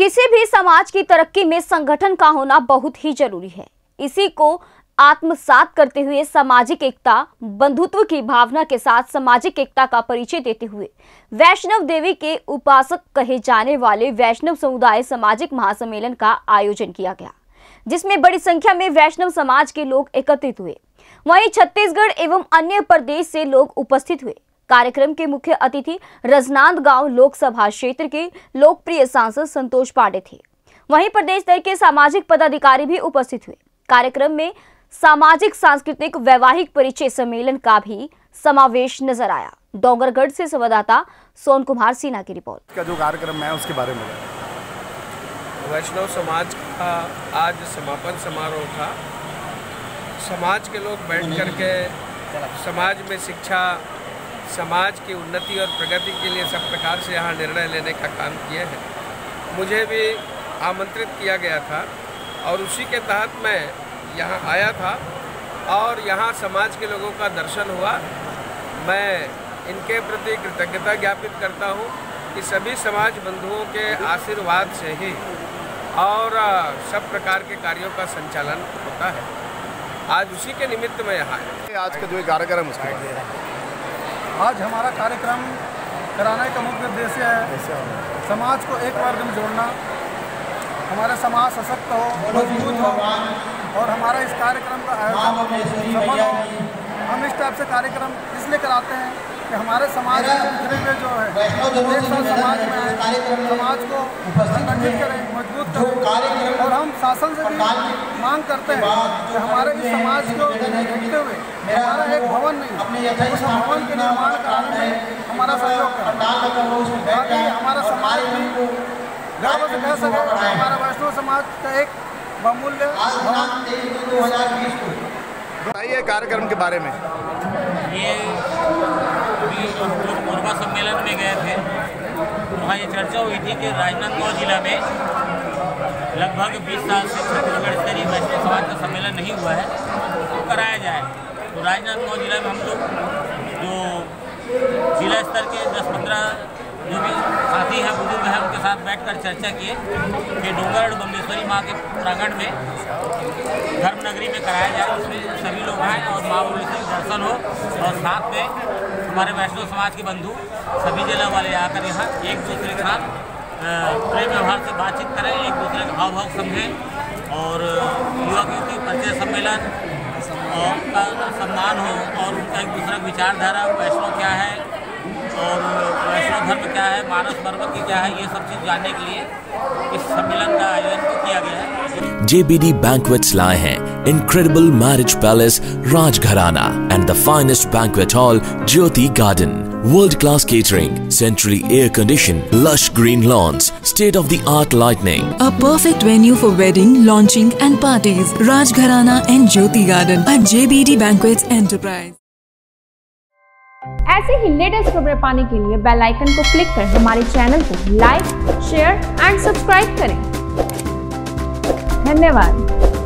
किसी भी समाज की तरक्की में संगठन का होना बहुत ही जरूरी है। इसी को आत्मसात करते हुए सामाजिक एकता, बंधुत्व की भावना के साथ सामाजिक एकता का परिचय देते हुए वैष्णव देवी के उपासक कहे जाने वाले वैष्णव समुदाय सामाजिक महासम्मेलन का आयोजन किया गया, जिसमें बड़ी संख्या में वैष्णव समाज के लोग एकत्रित हुए। वहीं छत्तीसगढ़ एवं अन्य प्रदेश से लोग उपस्थित हुए। कार्यक्रम के मुख्य अतिथि राजनांदगांव लोकसभा क्षेत्र के लोकप्रिय सांसद संतोष पांडे थे। वहीं प्रदेश स्तर के सामाजिक पदाधिकारी भी उपस्थित हुए। कार्यक्रम में सामाजिक, सांस्कृतिक, वैवाहिक परिचय सम्मेलन का भी समावेश नजर आया। डोंगरगढ़ से संवाददाता सोनकुमार सिन्हा की रिपोर्ट। का जो कार्यक्रम है उसके बारे में वैष्णव समाज का आज समापन समारोह था। समाज के लोग बैठ करके समाज में शिक्षा, समाज की उन्नति और प्रगति के लिए सब प्रकार से यहाँ निर्णय लेने का काम किए हैं। मुझे भी आमंत्रित किया गया था और उसी के तहत मैं यहाँ आया था और यहाँ समाज के लोगों का दर्शन हुआ। मैं इनके प्रति कृतज्ञता ज्ञापित करता हूँ कि सभी समाज बंधुओं के आशीर्वाद से ही और सब प्रकार के कार्यों का संचालन होता है। आज उसी के निमित्त में यहाँ आया। आज का जो कार्यक्रम उसका आज हमारा कार्यक्रम कराने का मुख्य उद्देश्य है समाज को एक वर्ग में जोड़ना। हमारा समाज सशक्त हो, मजबूत हो और हमारा इस कार्यक्रम का आयोजन सफल हो। हम इस टाइप से कार्यक्रम इसलिए कराते हैं कि हमारे समाज में जो है एक साथ समाज में समाज को संगठित करें, मजबूत करें और हम शासन से भी मांग करते हैं कि हमारे इस समाज को देखते हुए हमारा एक भवन नहीं, उस भवन के निर्माण कराने में हमारा सहयोग करें ताकि हमारा समाज में ज़्यादा से कह सके। हमारा वैष्णव समाज का एक बहुमूल्य बताइए कार्यक्रम के बारे में। ये हम लोग कोरबा सम्मेलन में गए थे। वहाँ ये चर्चा हुई थी कि राजनांदगांव जिला में लगभग 20 साल से छत्तीसगढ़ स्तरीय वैष्णव समाज का सम्मेलन नहीं हुआ है, तो कराया जाए। तो राजनांदगांव जिला में हम लोग जो जिला स्तर के 10-15 जो भी साथी हैं, बुजुर्ग हैं, उनके साथ बैठकर चर्चा किए कि डोंगरगढ़ बम्बेश्वरी माँ के प्रांगण में धर्मनगरी में कराया जाए। उसमें सभी लोग आएँ और माँ बम्बेश्वरी दर्शन हो और साथ में हमारे वैष्णव समाज के बंधु सभी जिला वाले आकर यहाँ एक दूसरे के साथ प्रेम व्यवहार से बातचीत करें, एक दूसरे का हाव भाव समझें और युवा युवती परिचय सम्मेलन और का सम्मान हो और उनका एक दूसरा विचारधारा वैष्णव क्या है और वैष्णव धर्म क्या है, मानस पर्वत क्या है, ये सब चीज़ जानने के लिए इस सम्मेलन का आयोजन किया गया है। JBD banquets लाए हैं Incredible Marriage Palace, Rajgharana and the finest banquet hall, Jyoti Garden. World-class catering, centrally air-conditioned, lush green lawns, state-of-the-art lighting. A perfect venue for wedding, launching and parties. Rajgharana and Jyoti Garden at JBD Banquets Enterprise. ऐसे ही latest खबरें पाने के लिए bell icon को click करें। हमारे channel को like, share and subscribe करें। धन्यवाद।